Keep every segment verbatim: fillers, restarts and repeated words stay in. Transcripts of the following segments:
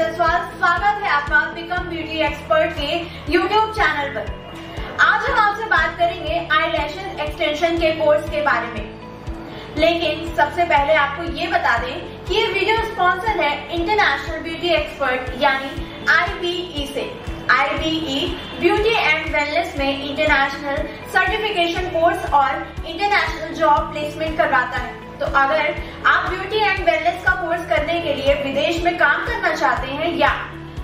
जसवाल, स्वागत है आपका बिकम ब्यूटी एक्सपर्ट के यूट्यूब चैनल पर। आज हम आपसे बात करेंगे आई लैशेज एक्सटेंशन के कोर्स के बारे में, लेकिन सबसे पहले आपको ये बता दें कि ये वीडियो स्पॉन्सर है इंटरनेशनल ब्यूटी एक्सपर्ट यानी आई बी ई से। I B E beauty and wellness में इंटरनेशनल सर्टिफिकेशन कोर्स और इंटरनेशनल जॉब प्लेसमेंट करवाता है। तो अगर आप ब्यूटी एंड वेलनेस का कोर्स करने के लिए विदेश में काम करना चाहते हैं या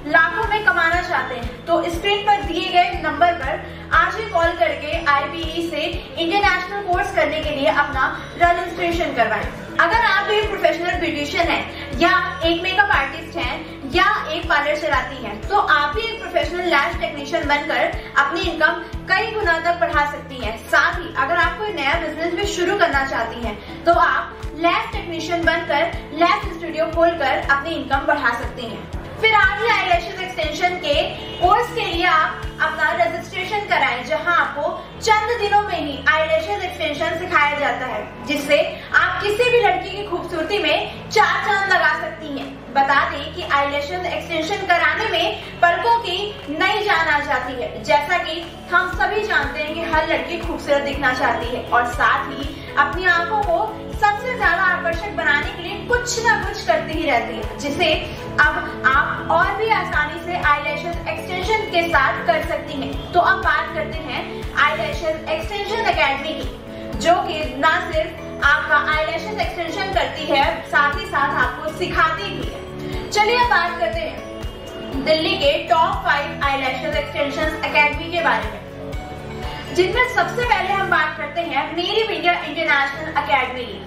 लाखों में कमाना चाहते हैं तो स्क्रीन पर दिए गए नंबर पर आज ही कॉल करके आई बी ई से इंटरनेशनल कोर्स करने के लिए अपना रजिस्ट्रेशन करवाएं। अगर आप एक प्रोफेशनल ब्यूटिशियन हैं या एक मेकअप आर्टिस्ट हैं या एक पार्लर चलाती हैं तो आप भी एक प्रोफेशनल लैश टेक्नीशियन बनकर अपनी इनकम कई गुना तक बढ़ा सकती हैं। साथ ही अगर आप कोई नया बिजनेस भी शुरू करना चाहती हैं तो आप लैश टेक्नीशियन बनकर लैश स्टूडियो खोलकर अपनी इनकम बढ़ा सकती हैं। फिर आज ही आई लैशेज एक्सटेंशन के कोर्स के लिए आप अपना रजिस्ट्रेशन कराएं, जहां आपको चंद दिनों में ही आई लैशेज एक्सटेंशन सिखाया जाता है, जिससे आप किसी भी लड़की की खूबसूरती में चार चांद लगा सकती हैं। बता दें कि आई लैशेज एक्सटेंशन कराने में पलकों की नई जान आ जाती है। जैसा कि हम सभी जानते हैं कि हर लड़की खूबसूरत दिखना चाहती है और साथ ही अपनी आंखों को सबसे ज्यादा आकर्षक बनाने के लिए कुछ ना कुछ करती ही रहती है, जिसे अब आप और भी आसानी से आई लैशेज एक्सटेंशन के साथ कर सकती हैं। तो अब बात करते हैं आई लैशेज एक्सटेंशन अकेडमी की, जो कि ना सिर्फ आपका आई लैशेज एक्सटेंशन करती है साथ ही साथ आपको सिखाती भी है। चलिए अब बात करते हैं दिल्ली के top five eye lashes extension academy के बारे में, जिनमें सबसे पहले हम बात करते हैं मेर इम इंडिया इंटरनेशनल एकेडमी।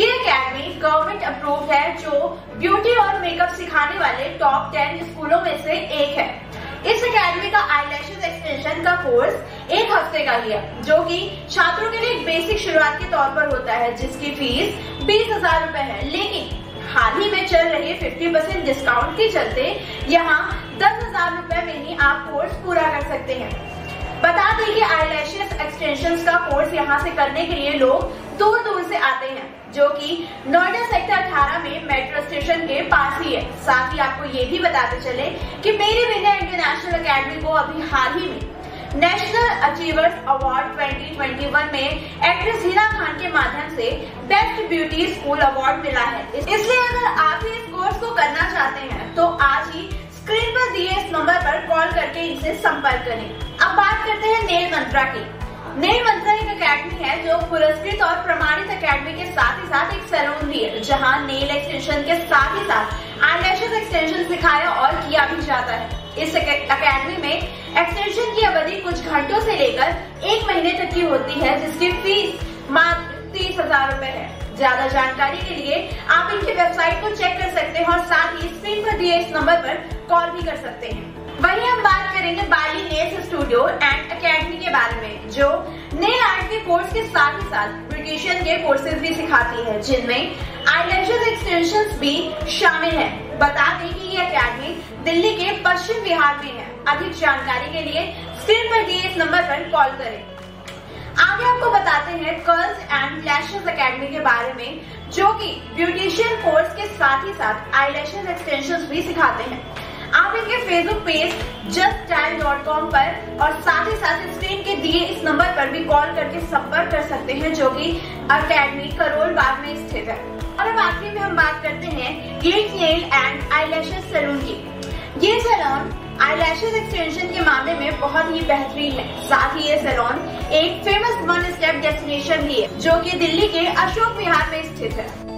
ये एकेडमी गवर्नमेंट अप्रूव्ड है, जो ब्यूटी और मेकअप सिखाने वाले टॉप टेन स्कूलों में से एक है। इस एकेडमी का आई लैशेज एक्सटेंशन का कोर्स एक हफ्ते का लिया, जो कि छात्रों के लिए एक बेसिक शुरुआत के तौर पर होता है, जिसकी फीस बीस हजार रूपए है। लेकिन हाल ही में चल रहे फिफ्टी परसेंट डिस्काउंट के चलते यहाँ दस हजार रूपए में ही आप कोर्स पूरा कर सकते हैं। बता दें कि आई लैशेज एक्सटेंशन का कोर्स यहाँ से करने के लिए लोग दूर दूर से आते हैं, जो कि नोएडा सेक्टर अठारह में मेट्रो स्टेशन के पास ही है। साथ ही आपको ये भी बताते चले कि मेर इम इंडिया इंटरनेशनल एकेडमी को अभी हाल ही में नेशनल अचीवर्स अवार्ड दो हज़ार इक्कीस में एक्ट्रेस जीना खान के माध्यम से बेस्ट ब्यूटी स्कूल अवार्ड मिला है। इसलिए अगर आप इस कोर्स को करना चाहते हैं तो आज ही स्क्रीन पर दिए इस नंबर पर कॉल करके इनसे संपर्क करें। अब बात करते हैं नेल मंत्रा की। नेल मंत्रा एक एकेडमी है जो पुरस्कृत और प्रमाणित एकेडमी के साथ ही साथ एक सैलून भी है, जहां नेल एक्सटेंशन के साथ ही साथ आई लैशेज एक्सटेंशन सिखाया और किया भी जाता है। इस एकेडमी में एक्सटेंशन की अवधि कुछ घंटों से लेकर एक महीने तक की होती है, जिसकी फीस मात्र तीस हजार रूपए है। ज्यादा जानकारी के लिए आप इनकी वेबसाइट को चेक कर सकते हैं और साथ ही स्क्रीन पर दिए इस नंबर पर कॉल भी कर सकते हैं। वहीं हम बात करेंगे बाली ने स्टूडियो एंड अकेडमी के बारे में, जो नेल आर्ट के कोर्स के साथ ही साथ ब्यूटीशियन के कोर्सेज भी सिखाती है, जिनमें आई लैशेज एक्सटेंशन भी शामिल है। बता दें कि ये अकेडमी दिल्ली के पश्चिम बिहार में है। अधिक जानकारी के लिए स्क्रीन पर दिए इस नंबर पर कॉल करें। आगे आपको बताते हैं कर्ल्स एंड लैशन एकेडमी के बारे में, जो कि ब्यूटिशियन कोर्स के साथ ही साथ आई लैशेज एक्सटेंशन भी सिखाते हैं। आप इनके Facebook page just style dot com पर और साथ ही साथ स्क्रीन के दिए इस नंबर पर भी कॉल करके संपर्क कर सकते हैं, जो कि अकेडमी करोल बाग में स्थित है। और अब आखिरी में हम बात करते हैं get nail and eye lashes salon की। ये सैलून आई लैशेज एक्सटेंशन के मामले में बहुत ही बेहतरीन है। साथ ही ये सैलून एक फेमस वन स्टेप डेस्टिनेशन भी है, जो कि दिल्ली के अशोक विहार में स्थित है।